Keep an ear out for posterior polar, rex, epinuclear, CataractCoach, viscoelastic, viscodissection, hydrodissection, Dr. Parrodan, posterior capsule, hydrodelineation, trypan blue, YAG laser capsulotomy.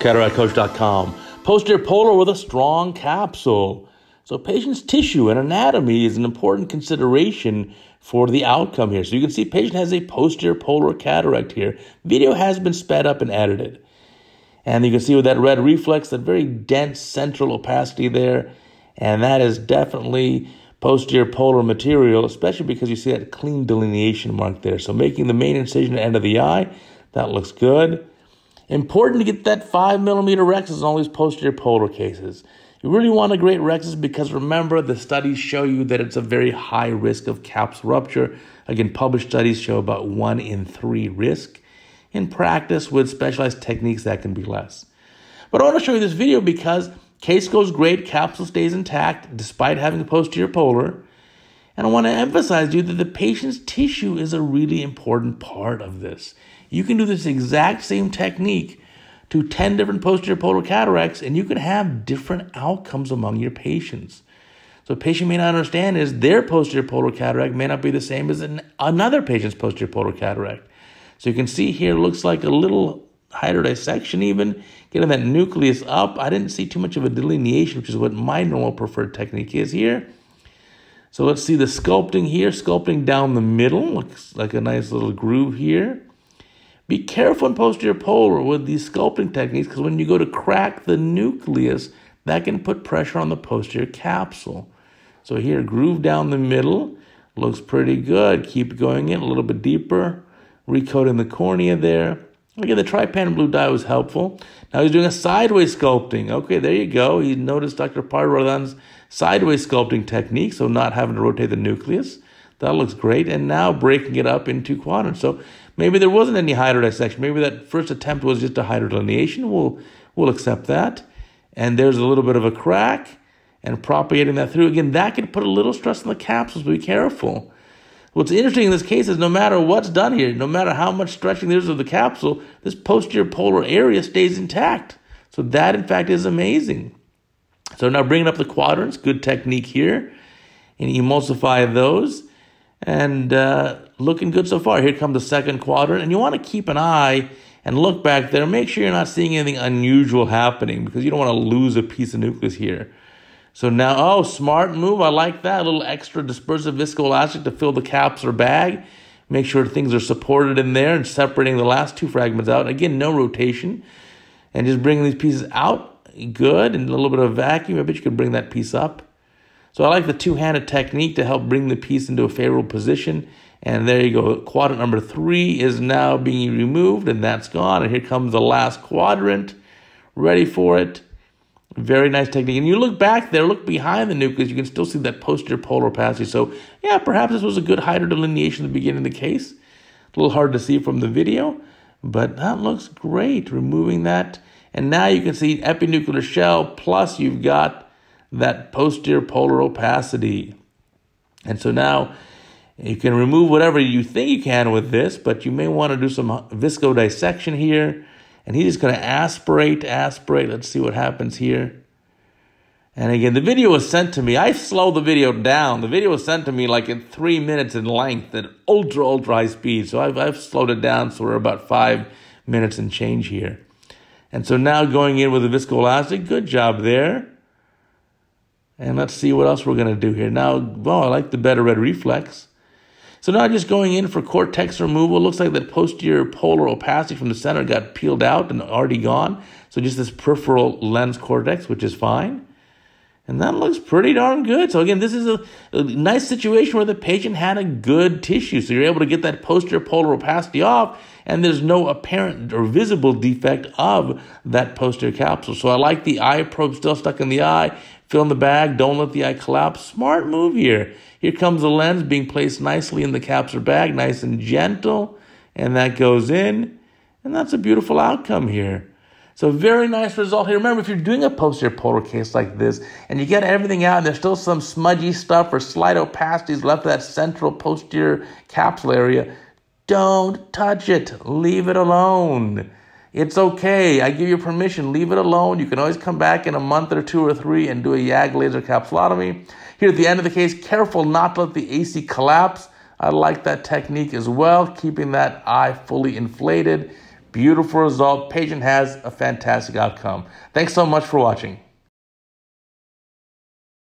CataractCoach.com. Posterior polar with a strong capsule. So patient's tissue and anatomy is an important consideration for the outcome here. So you can see patient has a posterior polar cataract here. Video has been sped up and edited. And you can see with that red reflex, that very dense central opacity there. And that is definitely posterior polar material, especially because you see that clean delineation mark there. So making the main incision at the end of the eye, that looks good. Important to get that 5mm rexes in all these posterior polar cases. You really want a great rexus because remember, the studies show you that it's a very high risk of capsule rupture. Again, published studies show about 1 in 3 risk. In practice, with specialized techniques, that can be less. But I want to show you this video because case goes great, capsule stays intact despite having a posterior polar. And I want to emphasize to you that the patient's tissue is a really important part of this. You can do this exact same technique to 10 different posterior polar cataracts, and you can have different outcomes among your patients. So a patient may not understand is their posterior polar cataract may not be the same as another patient's posterior polar cataract. So you can see here, looks like a little hydrodissection even, getting that nucleus up. I didn't see too much of a delineation, which is what my normal preferred technique is here. So let's see the sculpting here, sculpting down the middle, looks like a nice little groove here. Be careful in posterior polar with these sculpting techniques because when you go to crack the nucleus, that can put pressure on the posterior capsule. So here, groove down the middle. Looks pretty good. Keep going in a little bit deeper. Recoating the cornea there. Again, the trypan blue dye was helpful. Now he's doing a sideways sculpting. Okay, there you go. He noticed Dr. Parrodan's sideways sculpting technique, so not having to rotate the nucleus. That looks great. And now breaking it up into quadrants. So maybe there wasn't any hydrodissection. Maybe that first attempt was just a hydrodelineation. We'll accept that. And there's a little bit of a crack and propagating that through. Again, that can put a little stress on the capsules, but be careful. What's interesting in this case is no matter what's done here, no matter how much stretching there is of the capsule, this posterior polar area stays intact. So that, in fact, is amazing. So now bringing up the quadrants, good technique here. And emulsify those. And looking good so far. Here comes the second quadrant. And you want to keep an eye and look back there. Make sure you're not seeing anything unusual happening because you don't want to lose a piece of nucleus here. So now, oh, smart move. I like that. A little extra dispersive viscoelastic to fill the capsular bag. Make sure things are supported in there and separating the last two fragments out. Again, no rotation. And just bringing these pieces out. Good. And a little bit of vacuum. I bet you could bring that piece up. So I like the two-handed technique to help bring the piece into a favorable position. And there you go. Quadrant number 3 is now being removed, and that's gone. And here comes the last quadrant. Ready for it. Very nice technique. And you look back there, look behind the nucleus, you can still see that posterior polar opacity. So, yeah, perhaps this was a good hydrodelineation at the beginning of the case. A little hard to see from the video, but that looks great, removing that. And now you can see epinuclear shell, plus you've got that posterior polar opacity. And so now you can remove whatever you think you can with this, but you may want to do some viscodissection here. And he's just going to aspirate. Let's see what happens here. And again, the video was sent to me. I slowed the video down. The video was sent to me like at 3 minutes in length at ultra high speed. So I've slowed it down, so we're about 5 minutes and change here. And so now going in with the viscoelastic, good job there. And let's see what else we're going to do here. Now, well, I like the better red reflex. So now just going in for cortex removal. Looks like that posterior polar opacity from the center got peeled out and already gone. So just this peripheral lens cortex, which is fine. And that looks pretty darn good. So again, this is a nice situation where the patient had a good tissue. So you're able to get that posterior polar opacity off, and there's no apparent or visible defect of that posterior capsule. So I like the eye probe still stuck in the eye. Fill in the bag. Don't let the eye collapse. Smart move here. Here comes the lens being placed nicely in the capsular bag, nice and gentle. And that goes in. And that's a beautiful outcome here. So very nice result here. Remember, if you're doing a posterior polar case like this and you get everything out and there's still some smudgy stuff or slight opacities left in that central posterior capsule area, don't touch it. Leave it alone. It's okay. I give you permission. Leave it alone. You can always come back in a month or 2 or 3 and do a YAG laser capsulotomy. Here at the end of the case, careful not to let the AC collapse. I like that technique as well, keeping that eye fully inflated. Beautiful result. Patient has a fantastic outcome. Thanks so much for watching.